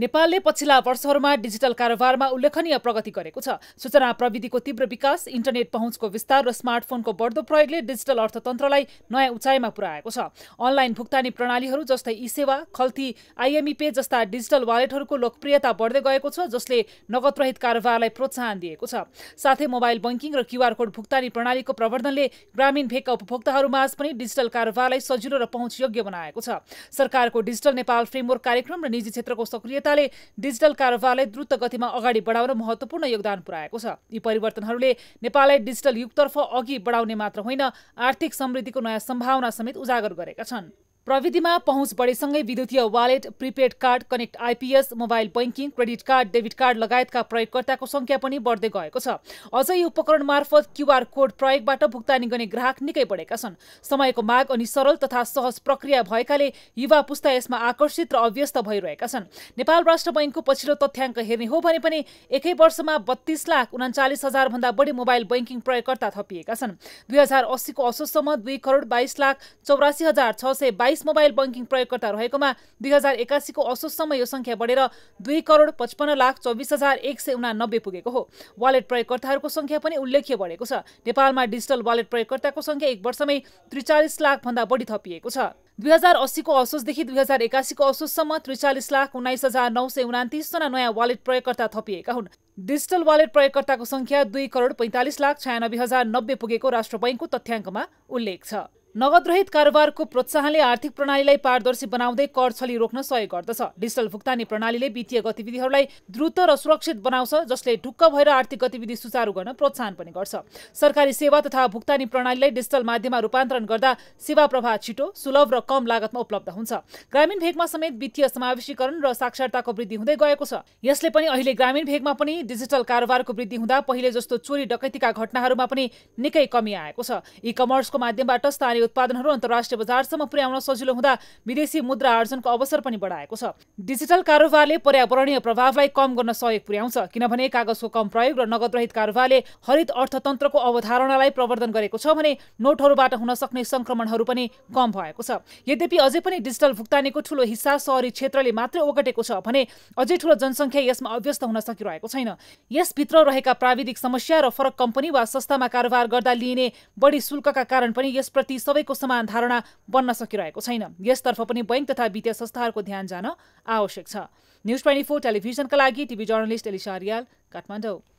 नेपालले पछिल्ला वर्षहरूमा डिजिटल कारोबारमा उल्लेखनीय प्रगति गरेको छ। सूचना प्रविधिको तीव्र विकास, इन्टरनेट पहुँचको विस्तार र स्मार्टफोनको बढ्दो प्रयोगले डिजिटल अर्थतन्त्रलाई नयाँ उचाइमा पुर्याएको छ। अनलाइन भुक्तानी प्रणालीहरू जस्तै इसेवा, खल्ती, आईएमइ पे जस्ता डिजिटल वालेटहरूको लोकप्रियता बढ्दै गएको छ, जसले नगदरहित कारोबारलाई प्रोत्साहन दिएको छ। साथै मोबाइल बैंकिङ र क्यूआर कोड भुक्तानी प्रणालीको प्रवर्धनले ग्रामीण भेगका उपभोक्ताहरूमाझ पनि डिजिटल कारोबारलाई सजिलो र पहुँचयोग्य बनाएको छ। सरकारको डिजिटल नेपाल फ्रेमवर्क कार्यक्रम र निजी क्षेत्रको सक्रियता डिजिटल कारोबारलाई द्रुत गतिमा अगाडि बढाउन महत्त्वपूर्ण योगदान पुर्याएको छ। यी परिवर्तनहरूले नेपाललाई डिजिटल युगतर्फ अघि बढाउने मात्र होइन, आर्थिक समृद्धिको नयाँ सम्भावना समेत उजागर गरेका छन्। प्रविधिमा पहुँच बढेसँगै विद्युतीय wallet, prepaid card, connect IPS, mobile banking, credit card, debit card लगायतका प्रयोगकर्ताको संख्या पनि बढ्दै गएको छ। अझै यो उपकरण मार्फत क्यूआर कोड प्रयोगबाट भुक्तानी गर्ने ग्राहक निकै बढेका छन्। समयको माग अनि सरल तथा सहज प्रक्रिया भएकाले युवा पुस्ता यसमा आकर्षित र अभ्यस्त भइरहेका छन्। नेपाल राष्ट्र बैंकको पछिल्लो तथ्याङ्क हेर्ने हो भने पनि एकै वर्षमा 32,39,000 भन्दा बढी मोबाइल बैंकिङ प्रयोगकर्ता थपिएका छन्। 2080को असोजसम्म 2,22,84,622 मोबाइल बैंकिङ प्रयोगकर्ता रहेकोमा 2081 को असोजसम्म यो संख्या बढेर 2,55,24,189 पुगेको हो। वालेट प्रयोगकर्ताहरूको संख्या पनि उल्लेख्य बढेको छ। नेपालमा डिजिटल वालेट प्रयोगकर्ताको संख्या एक वर्षमै 43 लाख भन्दा बढी थपिएको छ। 2080 को असोजदेखि 2081 को असोजसम्म 43,19,929 जना नयाँ वालेट प्रयोगकर्ता थपिएका हुन्। डिजिटल वालेट प्रयोगकर्ताको संख्या 2,45,96,090 पुगेको राष्ट्र बैंकको तथ्याङ्कमा उल्लेख छ। नगदरहित कारोबारको प्रोत्साहनले आर्थिक प्रणालीलाई पारदर्शी बनाउँदै कर छली रोक्न सहयोग गर्दछ। डिजिटल भुक्तानी प्रणालीले वित्तीय गतिविधिहरूलाई द्रुत र सुरक्षित बनाउँछ, जसले ढुक्क भएर आर्थिक गतिविधि सुचारू गर्न प्रोत्साहन पनि गर्छ। सरकारी सेवा तथा भुक्तानी प्रणालीलाई डिजिटल माध्यममा रूपान्तरण गर्दा सेवा प्रवाह छिटो, सुलभ र कम लागतमा उपलब्ध हुन्छ। ग्रामीण भेगमा समेत वित्तीय समावेशीकरण र साक्षरताको वृद्धि हुँदै गएको छ। यसले पनि अहिले ग्रामीण भेगमा पनि डिजिटल कारोबारको वृद्धि हुँदा पहिले जस्तो चोरी डकैतीका घटनाहरूमा पनि निकै कमी आएको छ। ई कमर्सको माध्यमबाट स्थानीय उत्पादनहरू अन्तर्राष्ट्रिय बजारसम्म पुर्याउन सजिलो हुँदा विदेशी मुद्रा आर्जनको अवसर पनि बढाएको छ। डिजिटल कारोबारले पर्यावरणीय प्रभावलाई कम गर्न सहयोग पुर्याउँछ, किनभने कागजको कम प्रयोग र नगदरहित कारोबारले हरित अर्थतन्त्रको अवधारणालाई प्रवर्धन गरेको छ भने नोटहरूबाट हुन सक्ने संक्रमणहरू पनि कम भएको छ। यद्यपि अझै पनि डिजिटल भुक्तानीको ठूलो हिस्सा शहरी क्षेत्रले मात्रै ओगटेको छ भने अझै ठूलो जनसङ्ख्या यसमा अभ्यस्त हुन सकिरहेको छैन। यसभित्र रहेका प्राविधिक समस्या र फरक कम्पनी वा संस्थामा कारोबार गर्दा लिइने बढी शुल्कका कारण पनि यसप्रति सबैको समान धारणा बन्न सकिरहेको छैन। यसतर्फ पनि बैंक तथा वित्तीय संस्थाहरूको ध्यान जान आवश्यक छ। न्यूज २४ टेलिभिजनका लागि TV journalist Elisa Riyal, Kathmandu.